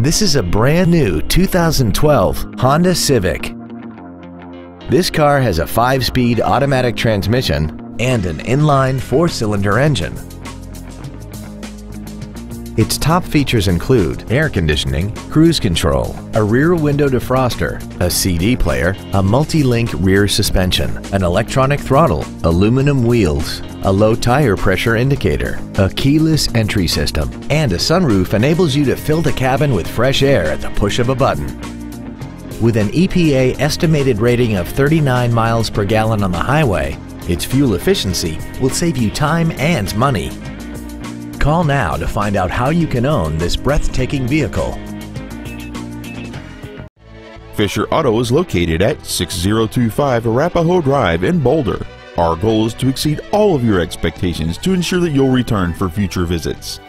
This is a brand new 2012 Honda Civic. This car has a 5-speed automatic transmission and an inline 4-cylinder engine. Its top features include air conditioning, cruise control, a rear window defroster, a CD player, a multi-link rear suspension, an electronic throttle, aluminum wheels, a low tire pressure indicator, a keyless entry system, and a sunroof enables you to fill the cabin with fresh air at the push of a button. With an EPA estimated rating of 39 miles per gallon on the highway, its fuel efficiency will save you time and money. Call now to find out how you can own this breathtaking vehicle. Fisher Auto is located at 6025 Arapahoe Drive in Boulder. Our goal is to exceed all of your expectations to ensure that you'll return for future visits.